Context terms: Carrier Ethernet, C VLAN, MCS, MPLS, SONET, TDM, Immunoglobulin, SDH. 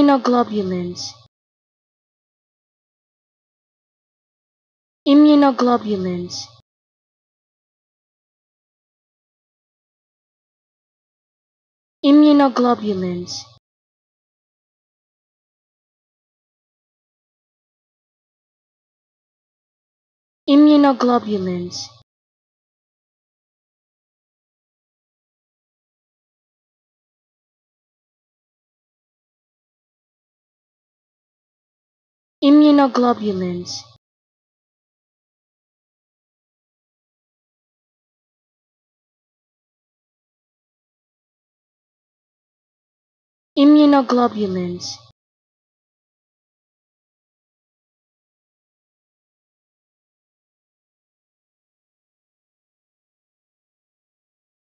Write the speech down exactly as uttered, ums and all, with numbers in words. Immunoglobulins. Immunoglobulins. Immunoglobulins. Immunoglobulins. Immunoglobulins. Immunoglobulins.